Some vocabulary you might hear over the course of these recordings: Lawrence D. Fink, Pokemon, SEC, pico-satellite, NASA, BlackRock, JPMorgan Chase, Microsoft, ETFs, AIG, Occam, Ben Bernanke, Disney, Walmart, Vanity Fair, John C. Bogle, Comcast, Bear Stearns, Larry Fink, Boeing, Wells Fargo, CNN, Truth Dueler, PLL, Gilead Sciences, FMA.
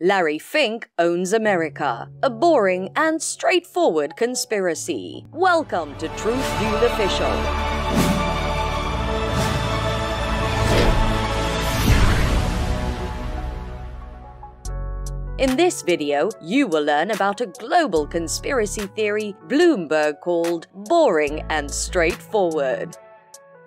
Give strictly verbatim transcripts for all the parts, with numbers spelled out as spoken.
Larry Fink Owns America, a boring and straightforward conspiracy. Welcome to TruthDuel Official. In this video, you will learn about a global conspiracy theory Bloomberg called boring and straightforward.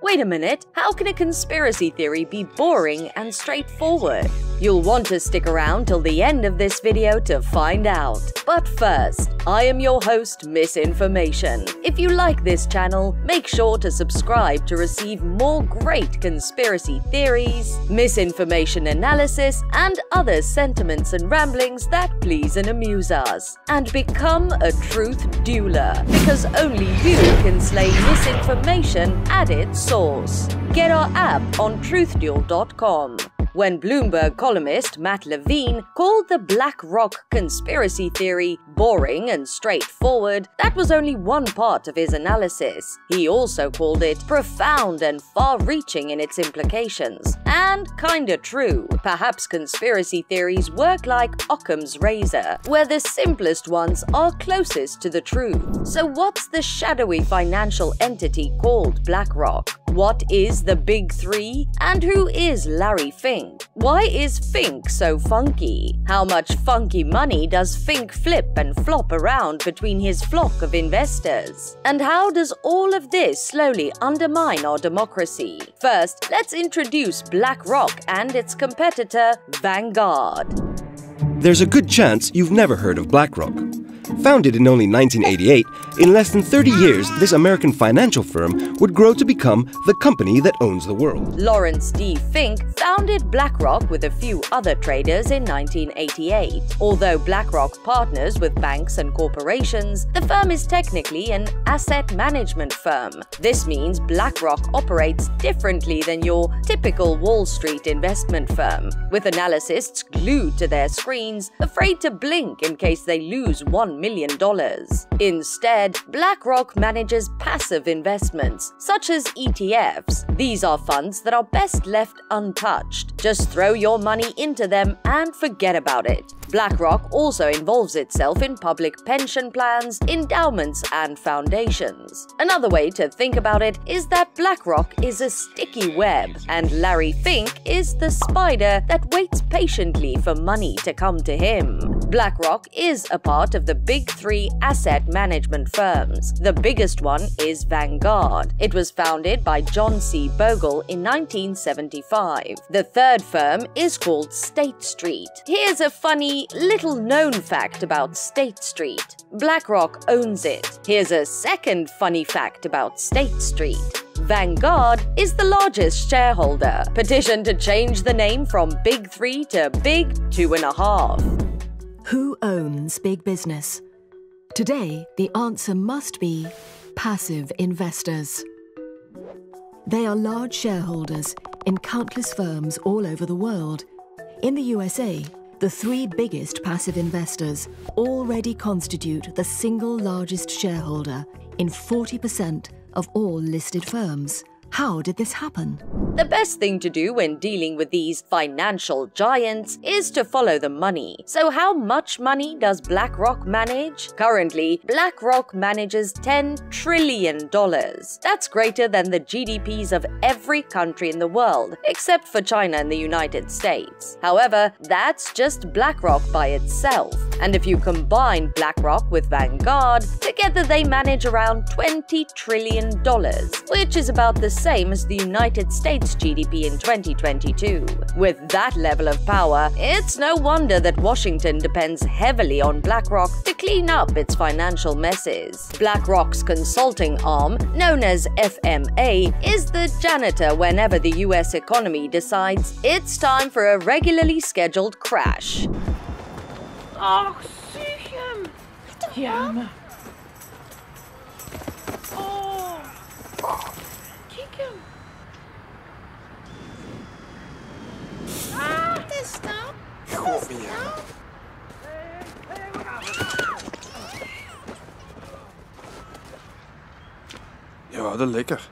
Wait a minute, how can a conspiracy theory be boring and straightforward? You'll want to stick around till the end of this video to find out. But first, I am your host, Misinformation. If you like this channel, make sure to subscribe to receive more great conspiracy theories, misinformation analysis, and other sentiments and ramblings that please and amuse us. And become a truth-dueler, because only you can slay misinformation at its source. Get our app on truth duel dot com. When Bloomberg columnist Matt Levine called the BlackRock conspiracy theory boring and straightforward, that was only one part of his analysis. He also called it profound and far-reaching in its implications. And kinda true. Perhaps conspiracy theories work like Occam's razor, where the simplest ones are closest to the truth. So what's the shadowy financial entity called BlackRock? What is the Big Three? And who is Larry Fink? Why is Fink so funky? How much funky money does Fink flip and flop around between his flock of investors? And how does all of this slowly undermine our democracy? First, let's introduce BlackRock and its competitor, Vanguard. There's a good chance you've never heard of BlackRock. Founded in only nineteen eighty-eight, in less than thirty years, this American financial firm would grow to become the company that owns the world. Lawrence D. Fink founded BlackRock with a few other traders in nineteen eighty-eight. Although BlackRock partners with banks and corporations, the firm is technically an asset management firm. This means BlackRock operates differently than your typical Wall Street investment firm, with analysts glued to their screens, afraid to blink in case they lose one million dollars. Instead, BlackRock manages passive investments, such as E T Fs. These are funds that are best left untouched. Just throw your money into them and forget about it. BlackRock also involves itself in public pension plans, endowments, and foundations. Another way to think about it is that BlackRock is a sticky web, and Larry Fink is the spider that waits patiently for money to come to him. BlackRock is a part of the Big Three asset management firms. The biggest one is Vanguard. It was founded by John C. Bogle in nineteen seventy-five. The third firm is called State Street. Here's a funny little-known fact about State Street. BlackRock owns it. Here's a second funny fact about State Street. Vanguard is the largest shareholder. Petition to change the name from Big Three to Big Two and a Half. Who owns big business? Today, the answer must be passive investors. They are large shareholders in countless firms all over the world. In the U S A, the three biggest passive investors already constitute the single largest shareholder in forty percent of all listed firms. How did this happen? The best thing to do when dealing with these financial giants is to follow the money. So how much money does BlackRock manage? Currently, BlackRock manages ten trillion dollars. That's greater than the G D Ps of every country in the world, except for China and the United States. However, that's just BlackRock by itself. And if you combine BlackRock with Vanguard, together they manage around twenty trillion dollars, which is about the same as the United States G D P in twenty twenty-two. With that level of power, it's no wonder that Washington depends heavily on BlackRock to clean up its financial messes. BlackRock's consulting arm, known as F M A, is the janitor whenever the U S economy decides it's time for a regularly scheduled crash. Oh, Suchem! Yum! Oh! Kick him! Ah! This stuff! This stuff! Ja, dat is lekker.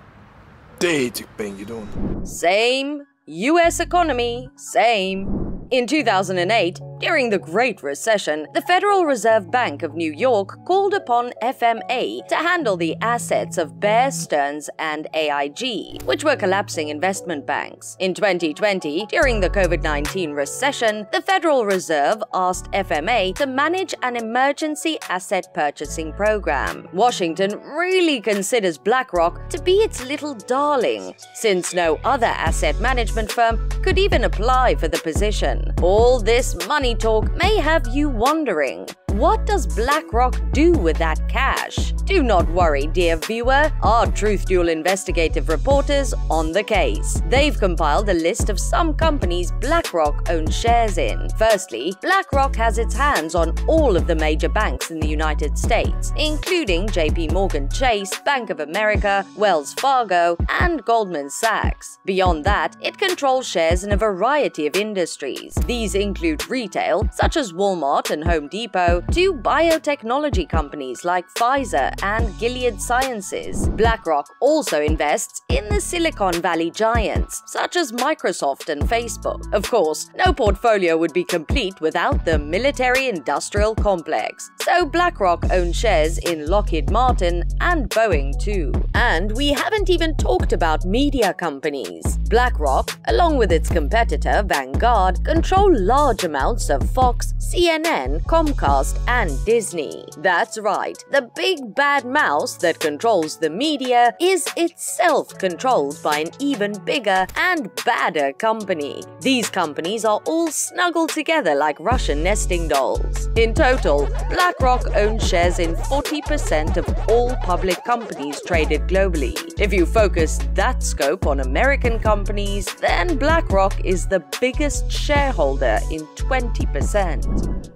Deze ben je doen. Same U S economy, same. In two thousand eight, During the Great Recession, the Federal Reserve Bank of New York called upon F M A to handle the assets of Bear Stearns and A I G, which were collapsing investment banks. In twenty twenty, during the COVID nineteen recession, the Federal Reserve asked F M A to manage an emergency asset purchasing program. Washington really considers BlackRock to be its little darling, since no other asset management firm could even apply for the position. All this money talk may have you wondering, what does BlackRock do with that cash? Do not worry, dear viewer, our TruthDuel investigative reporters on the case. They've compiled a list of some companies BlackRock owns shares in. Firstly, BlackRock has its hands on all of the major banks in the United States, including JPMorgan Chase, Bank of America, Wells Fargo, and Goldman Sachs. Beyond that, it controls shares in a variety of industries. These include retail, such as Walmart and Home Depot, to biotechnology companies like Pfizer and Gilead Sciences. BlackRock also invests in the Silicon Valley giants, such as Microsoft and Facebook. Of course, no portfolio would be complete without the military-industrial complex, so BlackRock owns shares in Lockheed Martin and Boeing too. And we haven't even talked about media companies. BlackRock, along with its competitor Vanguard, control large amounts of Fox, C N N, Comcast, and Disney. That's right, the big bad mouse that controls the media is itself controlled by an even bigger and badder company. These companies are all snuggled together like Russian nesting dolls. In total, BlackRock owns shares in forty percent of all public companies traded globally. If you focus that scope on American companies, then BlackRock is the biggest shareholder in twenty percent.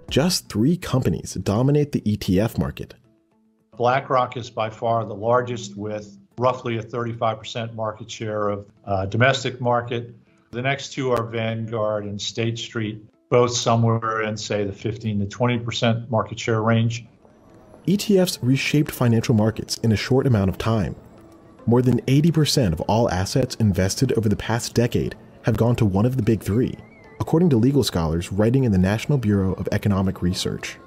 Just three companies dominate the E T F market. BlackRock is by far the largest, with roughly a thirty-five percent market share of uh, domestic market. The next two are Vanguard and State Street, both somewhere in, say, the fifteen to twenty percent market share range. E T Fs reshaped financial markets in a short amount of time. More than eighty percent of all assets invested over the past decade have gone to one of the big three, according to legal scholars writing in the National Bureau of Economic Research.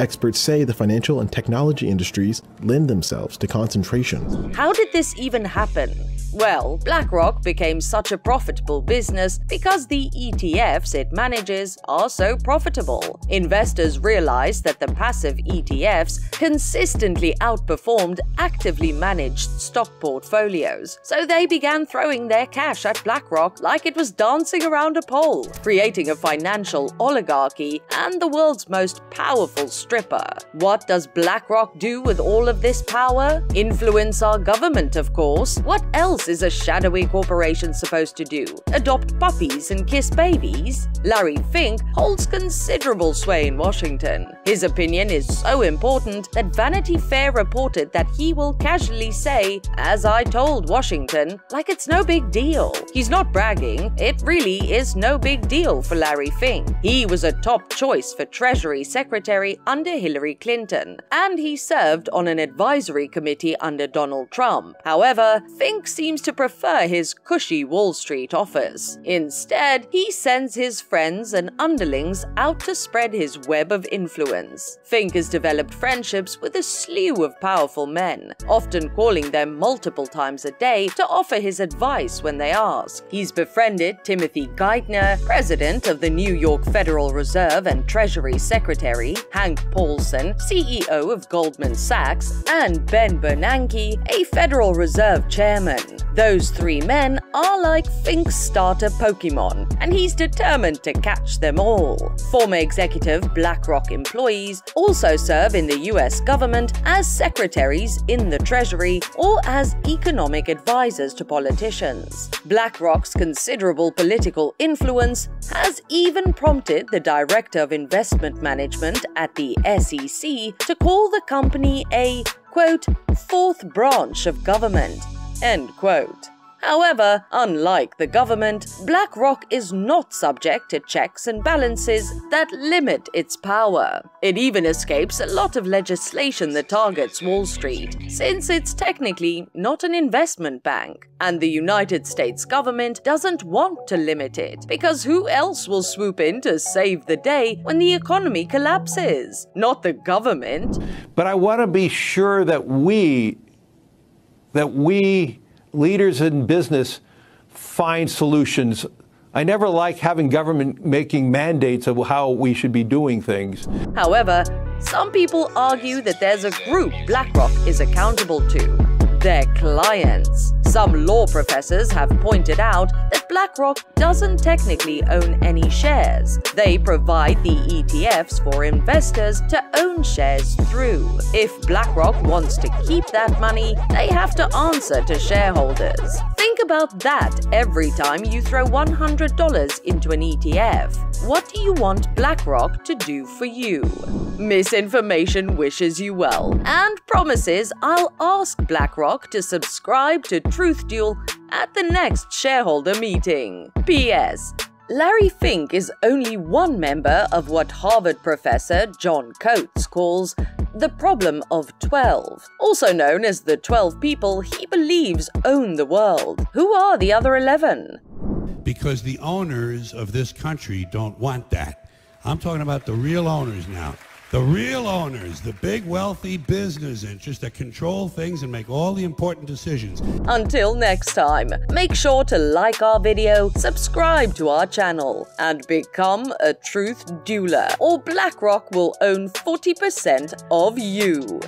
Experts say the financial and technology industries lend themselves to concentration. How did this even happen? Well, BlackRock became such a profitable business because the E T Fs it manages are so profitable. Investors realized that the passive E T Fs consistently outperformed actively managed stock portfolios, so they began throwing their cash at BlackRock like it was dancing around a pole, creating a financial oligarchy and the world's most powerful stripper. What does BlackRock do with all of this power? Influence our government, of course. What else is a shadowy corporation supposed to do? Adopt puppies and kiss babies? Larry Fink holds considerable sway in Washington. His opinion is so important that Vanity Fair reported that he will casually say, "As I told Washington," like it's no big deal. He's not bragging, it really is no big deal for Larry Fink. He was a top choice for Treasury Secretary under Hillary Clinton, and he served on an advisory committee under Donald Trump. However, Fink seems seems to prefer his cushy Wall Street office. Instead, he sends his friends and underlings out to spread his web of influence. Fink has developed friendships with a slew of powerful men, often calling them multiple times a day to offer his advice when they ask. He's befriended Timothy Geithner, president of the New York Federal Reserve and Treasury Secretary, Hank Paulson, C E O of Goldman Sachs, and Ben Bernanke, a Federal Reserve chairman. Those three men are like Fink's starter Pokemon, and he's determined to catch them all. Former executive BlackRock employees also serve in the U S government as secretaries in the Treasury or as economic advisors to politicians. BlackRock's considerable political influence has even prompted the Director of Investment Management at the S E C to call the company a, quote, fourth branch of government, end quote. However, unlike the government, BlackRock is not subject to checks and balances that limit its power. It even escapes a lot of legislation that targets Wall Street, since it's technically not an investment bank, and the United States government doesn't want to limit it, because who else will swoop in to save the day when the economy collapses? Not the government. But I want to be sure that we, that we leaders in business find solutions. I never like having government making mandates of how we should be doing things. However, some people argue that there's a group BlackRock is accountable to: their clients. Some law professors have pointed out that BlackRock doesn't technically own any shares. They provide the E T Fs for investors to own shares through. If BlackRock wants to keep that money, they have to answer to shareholders. Think about that every time you throw one hundred dollars into an E T F. What do you want BlackRock to do for you? Misinformation wishes you well and promises I'll ask BlackRock to subscribe to TruthDuel at the next shareholder meeting. P S. Larry Fink is only one member of what Harvard professor John Coates calls the problem of twelve, also known as the twelve people he believes own the world. Who are the other eleven? Because the owners of this country don't want that. I'm talking about the real owners now. The real owners, the big wealthy business interests that control things and make all the important decisions. Until next time, make sure to like our video, subscribe to our channel, and become a truth dealer, or BlackRock will own forty percent of you.